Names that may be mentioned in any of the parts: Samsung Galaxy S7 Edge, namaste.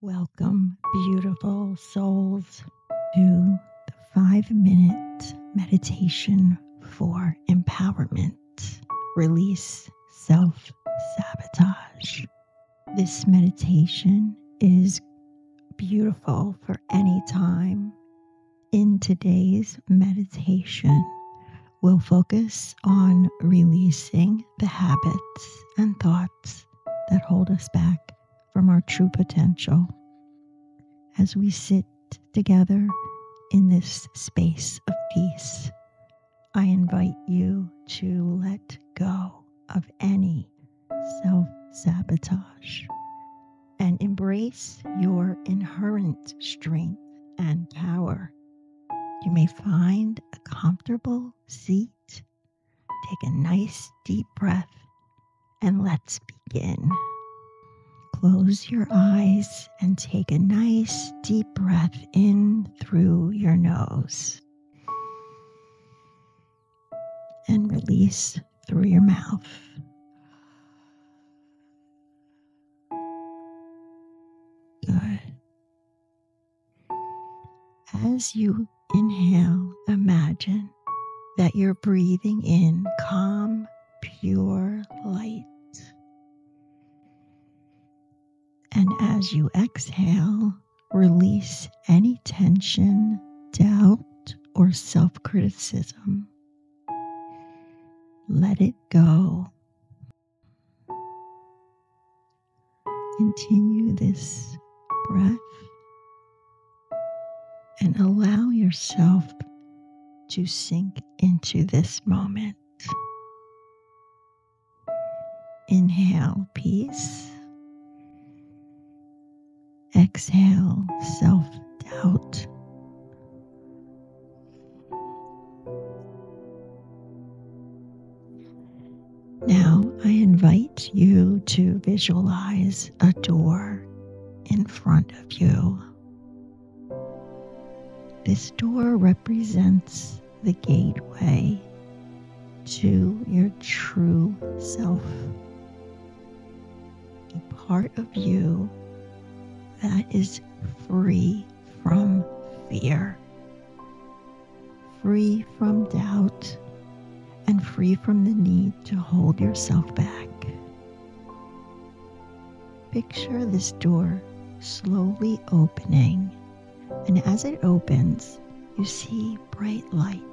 Welcome, beautiful souls, to the 5-minute meditation for empowerment. Release self-sabotage. This meditation is beautiful for any time. In today's meditation, we'll focus on releasing the habits and thoughts that hold us back from our true potential. As we sit together in this space of peace, I invite you to let go of any self-sabotage and embrace your inherent strength and power. You may find a comfortable seat, take a nice deep breath, and let's begin. Close your eyes and take a nice deep breath in through your nose. And release through your mouth. Good. As you inhale, imagine that you're breathing in calm, pure light. And as you exhale, release any tension, doubt, or self-criticism. Let it go. Continue this breath and allow yourself to sink into this moment. Inhale, peace. Exhale, self-doubt. Now I invite you to visualize a door in front of you. This door represents the gateway to your true self, a part of you that is free from fear, free from doubt, and free from the need to hold yourself back. Picture this door slowly opening, and as it opens, you see bright light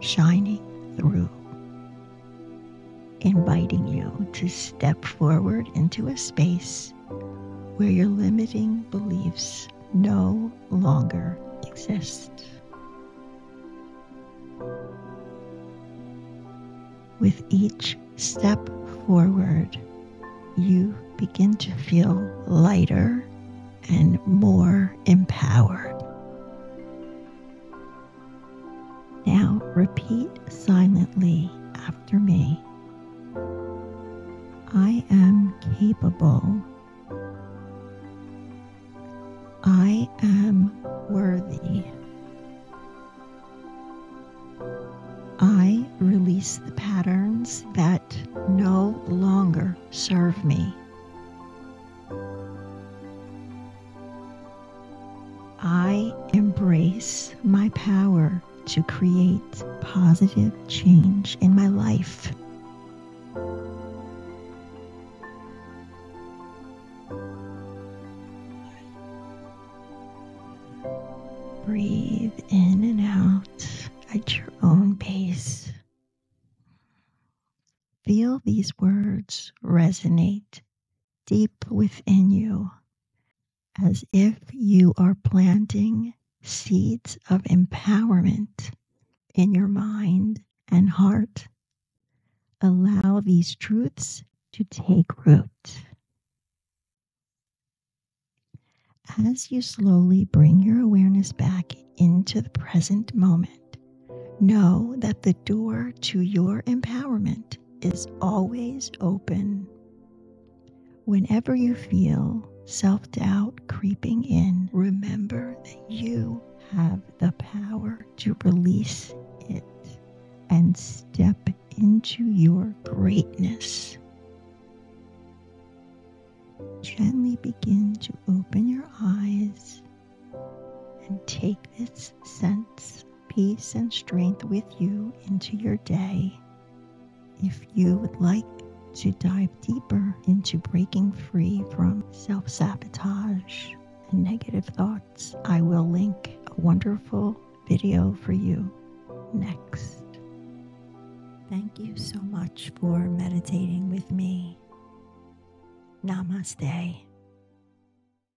shining through, inviting you to step forward into a space where your limiting beliefs no longer exist. With each step forward, you begin to feel lighter and more empowered. Now repeat silently after me. I am capable. I am worthy. I release the patterns that no longer serve me. I embrace my power to create positive change in my life. Breathe in and out at your own pace. Feel these words resonate deep within you, as if you are planting seeds of empowerment in your mind and heart. Allow these truths to take root. As you slowly bring your awareness back into the present moment, know that the door to your empowerment is always open. Whenever you feel self-doubt creeping in, remember that you have the power to release it and step into your greatness. gently begin to open your eyes and take this sense of peace and strength with you into your day. If you would like to dive deeper into breaking free from self-sabotage and negative thoughts, I will link a wonderful video for you next. Thank you so much for meditating with me. Namaste.